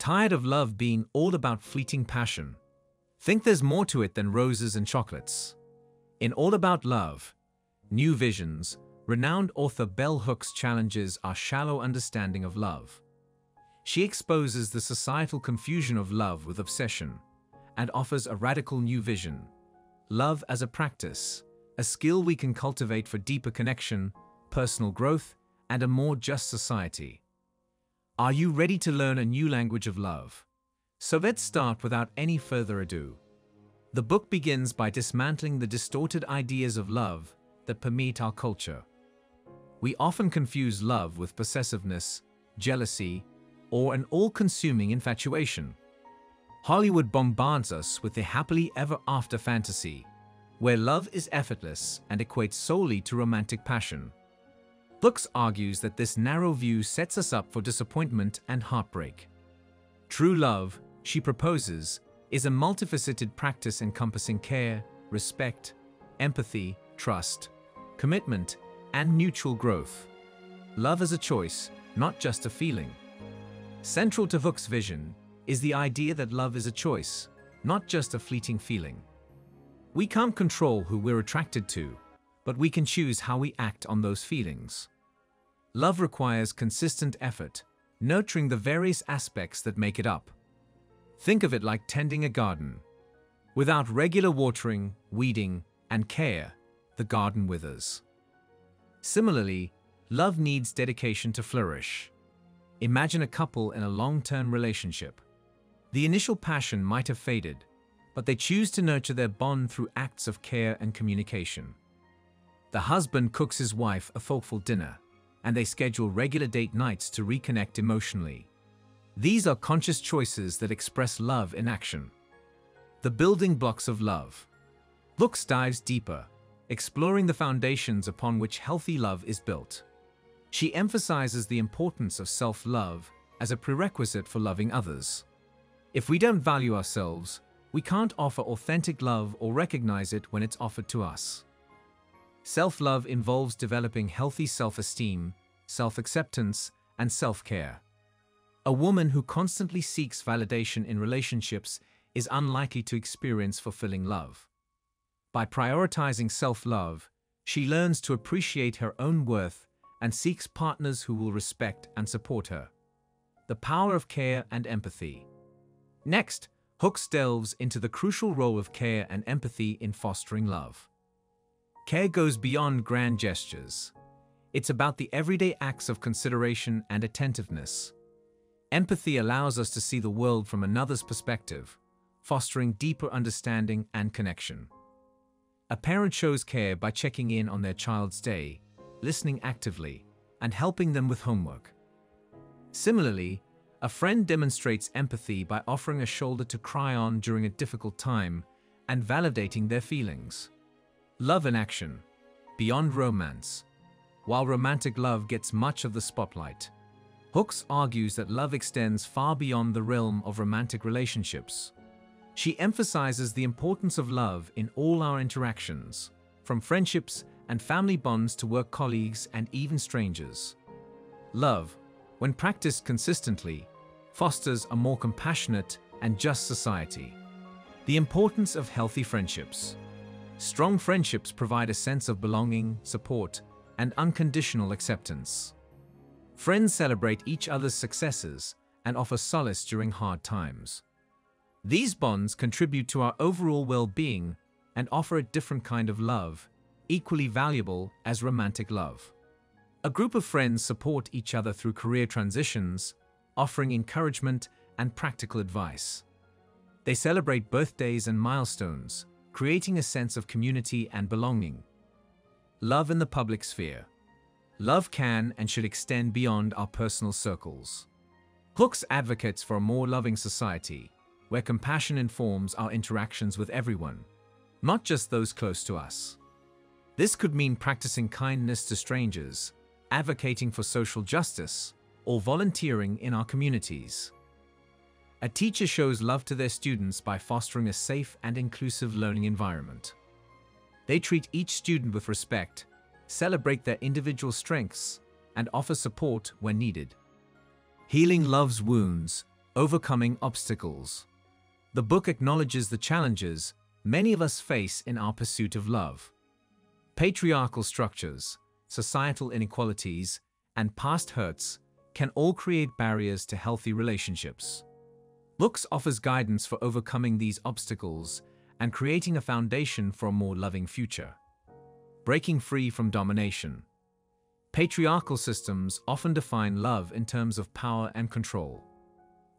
Tired of love being all about fleeting passion? Think there's more to it than roses and chocolates. In All About Love, New Visions, renowned author Bell Hooks challenges our shallow understanding of love. She exposes the societal confusion of love with obsession and offers a radical new vision. Love as a practice, a skill we can cultivate for deeper connection, personal growth, and a more just society. Are you ready to learn a new language of love? So let's start without any further ado. The book begins by dismantling the distorted ideas of love that permeate our culture. We often confuse love with possessiveness, jealousy, or an all-consuming infatuation. Hollywood bombards us with the happily ever after fantasy, where love is effortless and equates solely to romantic passion. Books argues that this narrow view sets us up for disappointment and heartbreak. True love, she proposes, is a multifaceted practice encompassing care, respect, empathy, trust, commitment, and mutual growth. Love is a choice, not just a feeling. Central to Hooks' vision is the idea that love is a choice, not just a fleeting feeling. We can't control who we're attracted to, but we can choose how we act on those feelings. Love requires consistent effort, nurturing the various aspects that make it up. Think of it like tending a garden. Without regular watering, weeding, and care, the garden withers. Similarly, love needs dedication to flourish. Imagine a couple in a long-term relationship. The initial passion might have faded, but they choose to nurture their bond through acts of care and communication. The husband cooks his wife a thoughtful dinner, and they schedule regular date nights to reconnect emotionally. These are conscious choices that express love in action. The building blocks of love. Hooks dives deeper, exploring the foundations upon which healthy love is built. She emphasizes the importance of self-love as a prerequisite for loving others. If we don't value ourselves, we can't offer authentic love or recognize it when it's offered to us. Self-love involves developing healthy self-esteem, self-acceptance, and self-care. A woman who constantly seeks validation in relationships is unlikely to experience fulfilling love. By prioritizing self-love, she learns to appreciate her own worth and seeks partners who will respect and support her. The power of care and empathy. Next, Hooks delves into the crucial role of care and empathy in fostering love. Care goes beyond grand gestures. It's about the everyday acts of consideration and attentiveness. Empathy allows us to see the world from another's perspective, fostering deeper understanding and connection. A parent shows care by checking in on their child's day, listening actively, and helping them with homework. Similarly, a friend demonstrates empathy by offering a shoulder to cry on during a difficult time and validating their feelings. Love in action, beyond romance. While romantic love gets much of the spotlight, Hooks argues that love extends far beyond the realm of romantic relationships. She emphasizes the importance of love in all our interactions, from friendships and family bonds to work colleagues and even strangers. Love, when practiced consistently, fosters a more compassionate and just society. The importance of healthy friendships. Strong friendships provide a sense of belonging, support, and unconditional acceptance. Friends celebrate each other's successes and offer solace during hard times. These bonds contribute to our overall well-being and offer a different kind of love, equally valuable as romantic love. A group of friends support each other through career transitions, offering encouragement and practical advice. They celebrate birthdays and milestones, creating a sense of community and belonging. Love in the public sphere. Love can and should extend beyond our personal circles. Hooks advocates for a more loving society, where compassion informs our interactions with everyone, not just those close to us. This could mean practicing kindness to strangers, advocating for social justice, or volunteering in our communities. A teacher shows love to their students by fostering a safe and inclusive learning environment. They treat each student with respect, celebrate their individual strengths, and offer support when needed. Healing love's wounds, Overcoming obstacles. The book acknowledges the challenges many of us face in our pursuit of love. Patriarchal structures, societal inequalities, and past hurts can all create barriers to healthy relationships. Books offers guidance for overcoming these obstacles and creating a foundation for a more loving future. Breaking free from domination. Patriarchal systems often define love in terms of power and control.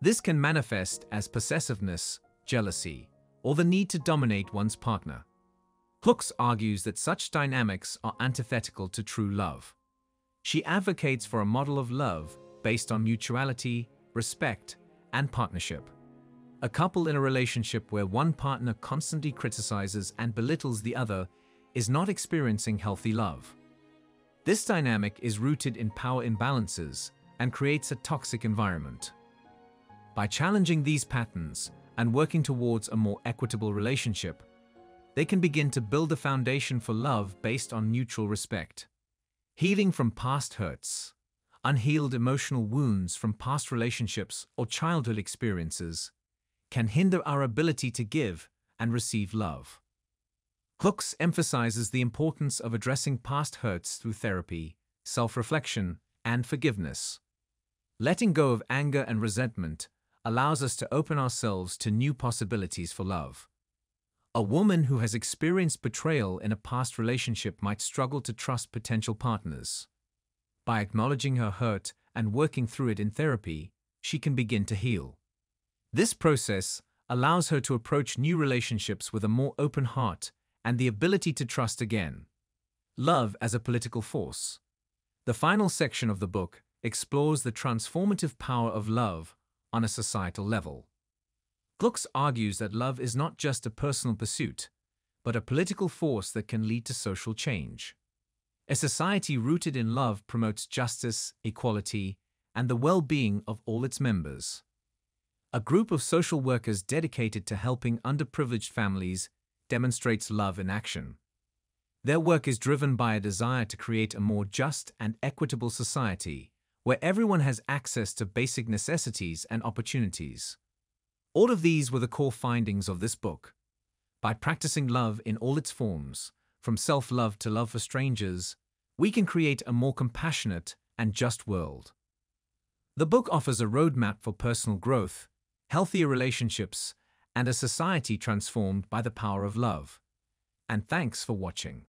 This can manifest as possessiveness, jealousy, or the need to dominate one's partner. Hooks argues that such dynamics are antithetical to true love. She advocates for a model of love based on mutuality, respect, and partnership. A couple in a relationship where one partner constantly criticizes and belittles the other is not experiencing healthy love. This dynamic is rooted in power imbalances and creates a toxic environment. By challenging these patterns and working towards a more equitable relationship, they can begin to build a foundation for love based on mutual respect. Healing from past hurts. Unhealed emotional wounds from past relationships or childhood experiences can hinder our ability to give and receive love. Hooks emphasizes the importance of addressing past hurts through therapy, self-reflection, and forgiveness. Letting go of anger and resentment allows us to open ourselves to new possibilities for love. A woman who has experienced betrayal in a past relationship might struggle to trust potential partners. By acknowledging her hurt and working through it in therapy, she can begin to heal. This process allows her to approach new relationships with a more open heart and the ability to trust again. Love as a political force. The final section of the book explores the transformative power of love on a societal level. Hooks argues that love is not just a personal pursuit, but a political force that can lead to social change. A society rooted in love promotes justice, equality, and the well-being of all its members. A group of social workers dedicated to helping underprivileged families demonstrates love in action. Their work is driven by a desire to create a more just and equitable society where everyone has access to basic necessities and opportunities. All of these were the core findings of this book. By practicing love in all its forms, from self-love to love for strangers, we can create a more compassionate and just world. The book offers a roadmap for personal growth, healthier relationships, and a society transformed by the power of love. And thanks for watching.